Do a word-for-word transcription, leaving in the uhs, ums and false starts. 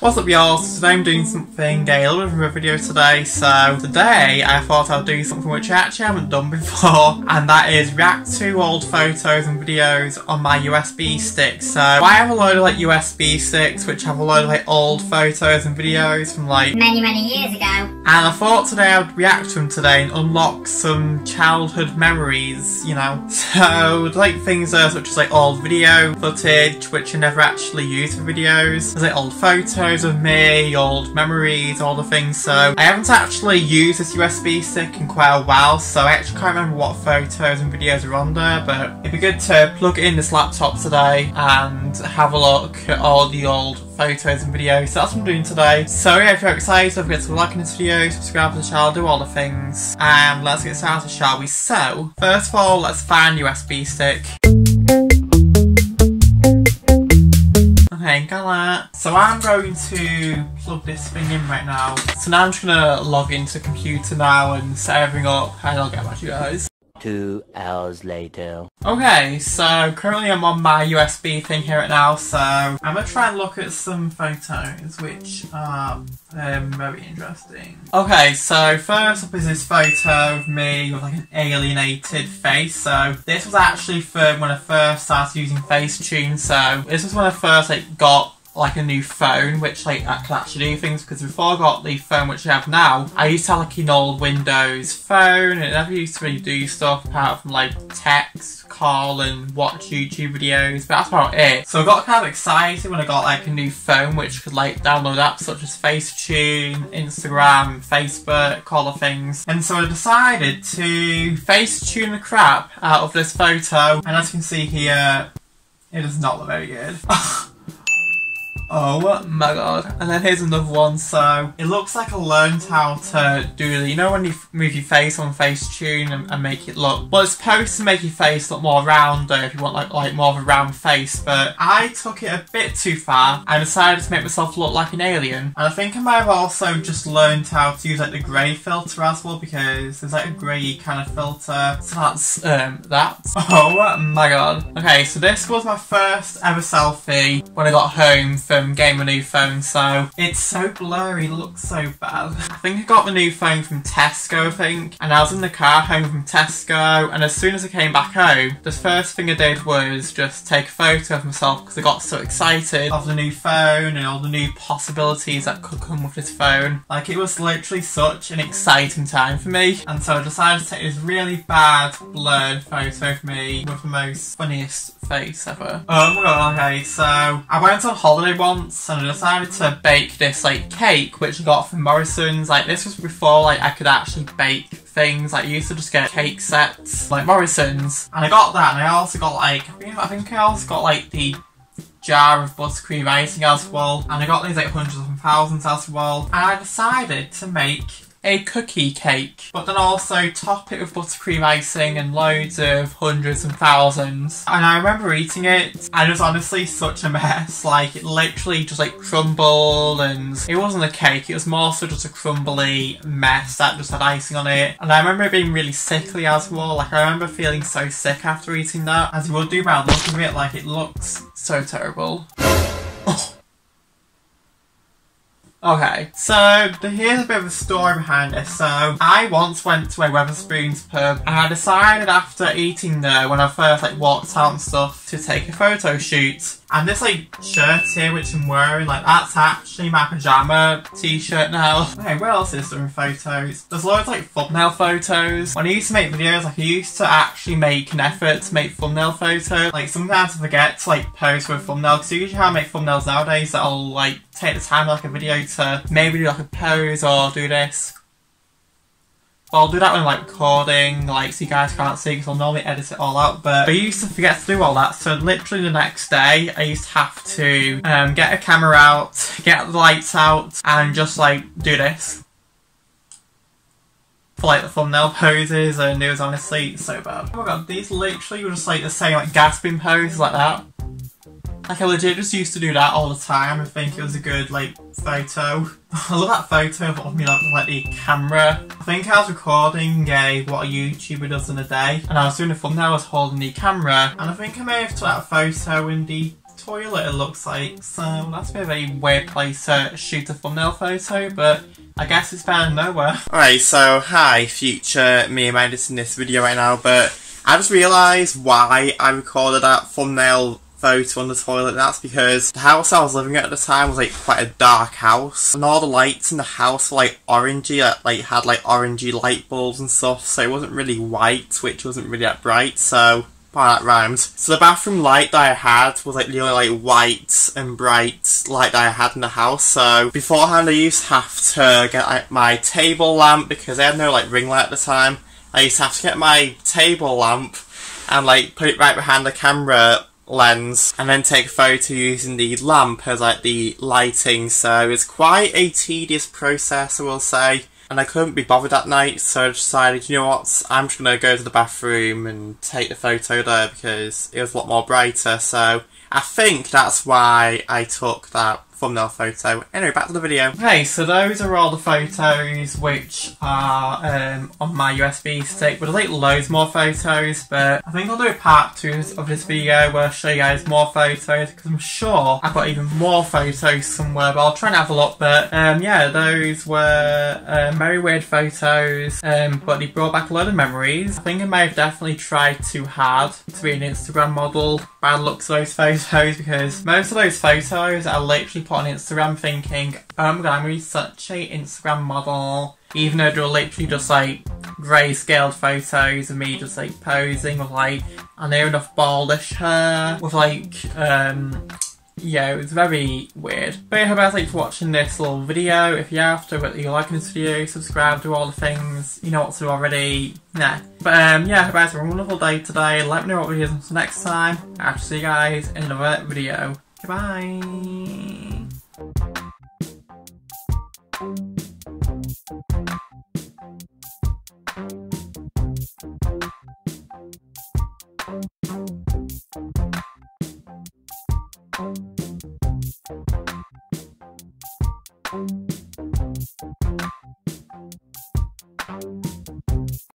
What's up y'all, so today I'm doing something a little bit of a video today, so today I thought I'd do something which I actually haven't done before, and that is react to old photos and videos on my U S B stick. So I have a load of like U S B sticks which have a load of like old photos and videos from like many many years ago, and I thought today I'd react to them today and unlock some childhood memories, you know. So like things there such as like old video footage which I never actually used for videos, there's like old photos of me, old memories, all the things. So I haven't actually used this U S B stick in quite a while, so I actually can't remember what photos and videos are on there, but it'd be good to plug in this laptop today and have a look at all the old photos and videos. So that's what I'm doing today. So yeah, if you're excited, don't forget to like this video, subscribe to the channel, do all the things, and let's get started, shall we? So first of all, let's find U S B stick. So I'm going to plug this thing in right now. So now I'm just gonna log into the computer now and set everything up, and I'll get back to you guys. Two hours later. Okay, so currently I'm on my U S B thing here right now, so I'm gonna try and look at some photos which are um, very interesting. Okay, so first up is this photo of me with like an alienated face. So this was actually for when I first started using Facetune, so this was when I first like got like a new phone which like I can actually do things, because before I got the phone which I have now, I used to have like an old Windows phone and it never used to really do stuff apart from like text, call and watch YouTube videos, but that's about it. So I got kind of excited when I got like a new phone which could like download apps such as Facetune, Instagram, Facebook, all the things, and so I decided to Facetune the crap out of this photo, and as you can see here, it does not look very good. Oh my god. And then here's another one, so it looks like I learned how to do the, you know when you move your face on Facetune and, and make it look, well it's supposed to make your face look more rounder if you want like, like more of a round face, but I took it a bit too far and decided to make myself look like an alien. And I think I might have also just learned how to use like the grey filter as well, because there's like a grey kind of filter, so that's um that. Oh my god. Okay, so this was my first ever selfie when I got home from getting a new phone, so it's so blurry, looks so bad. I think I got the new phone from Tesco, I think, and I was in the car home from Tesco, and as soon as I came back home, the first thing I did was just take a photo of myself because I got so excited of the new phone and all the new possibilities that could come with this phone. Like it was literally such an exciting time for me, and so I decided to take this really bad blurred photo of me with the most funniest face ever. Oh my god. Okay, so I went on holiday once and I decided to bake this like cake which I got from Morrison's. Like this was before like I could actually bake things, like you used to just get cake sets like Morrison's, and I got that, and I also got like I think I, think I also got like the jar of buttercream icing as well, and I got these like hundreds and thousands as well, and I decided to make a cookie cake, but then also top it with buttercream icing and loads of hundreds and thousands. And I remember eating it, and it was honestly such a mess. Like it literally just like crumbled, and it wasn't a cake, it was more so just a crumbly mess that just had icing on it. And I remember it being really sickly as well. Like I remember feeling so sick after eating that, as you would do by looking at it. Like it looks so terrible. Oh. Okay, so here's a bit of a story behind this. So I once went to a Wetherspoons pub, and I decided after eating there, when I first like walked out and stuff, to take a photo shoot. And this like shirt here which I'm wearing, like that's actually my pyjama t-shirt now. Okay, where else is there in photos? There's loads of like thumbnail photos. When I used to make videos, like I used to actually make an effort to make thumbnail photos. Like sometimes I forget to like post with a thumbnail, because usually how I make thumbnails nowadays, that I'll like take the time like a video to maybe do like a pose or do this. But I'll do that when I'm like recording, like so you guys can't see, because I'll normally edit it all out, but I used to forget to do all that, so literally the next day I used to have to um, get a camera out, get the lights out, and just like do this. For like the thumbnail poses, and it was honestly so bad. Oh my god, these literally were just like the same like gasping poses like that. Like I legit just used to do that all the time. I think it was a good like photo. I love that photo of me like with like the camera. I think I was recording a what a YouTuber does in a day, and I was doing a thumbnail, I was holding the camera, and I think I may have took that photo in the toilet it looks like, so that's a bit of a weird place to shoot a thumbnail photo, but I guess it's found nowhere. Alright, so hi future me and Midas in this video right now, but I just realised why I recorded that thumbnail photo on the toilet, and that's because the house I was living at at the time was like quite a dark house, and all the lights in the house were like orangey, that like had like orangey light bulbs and stuff, so it wasn't really white, which wasn't really that bright, so wow, that rhymes. So the bathroom light that I had was like the only like white and bright light that I had in the house, so beforehand I used to have to get like my table lamp, because I had no like ring light at the time. I used to have to get my table lamp and like put it right behind the camera lens and then take a photo using the lamp as like the lighting, so it's quite a tedious process I will say. And I couldn't be bothered that night, so I decided, you know what, I'm just going to go to the bathroom and take the photo there because it was a lot more brighter. So I think that's why I took that thumbnail photo. Anyway, back to the video. Okay, so those are all the photos which are um, on my U S B stick. We'll take loads more photos, but I think I'll do a part two of this video where I'll show you guys more photos, because I'm sure I've got even more photos somewhere, but I'll try and have a look. But um, yeah, those were uh, very weird photos, um, but they brought back a lot of memories. I think I may have definitely tried too hard to be an Instagram model by the looks of those photos, because most of those photos are literally on Instagram thinking, oh my god, I'm gonna be such a Instagram model, even though they're literally just like grey-scaled photos of me just like posing with like a near enough baldish hair with like um yeah, it was very weird. But I hope you guys liked watching this little video. If you have to, whether you're liking this video, subscribe, do all the things, you know what to do already. Nah. But um, yeah, I hope you guys have a wonderful day today. Let me know what videos until next time. I'll see you guys in another video. Goodbye. Thank you.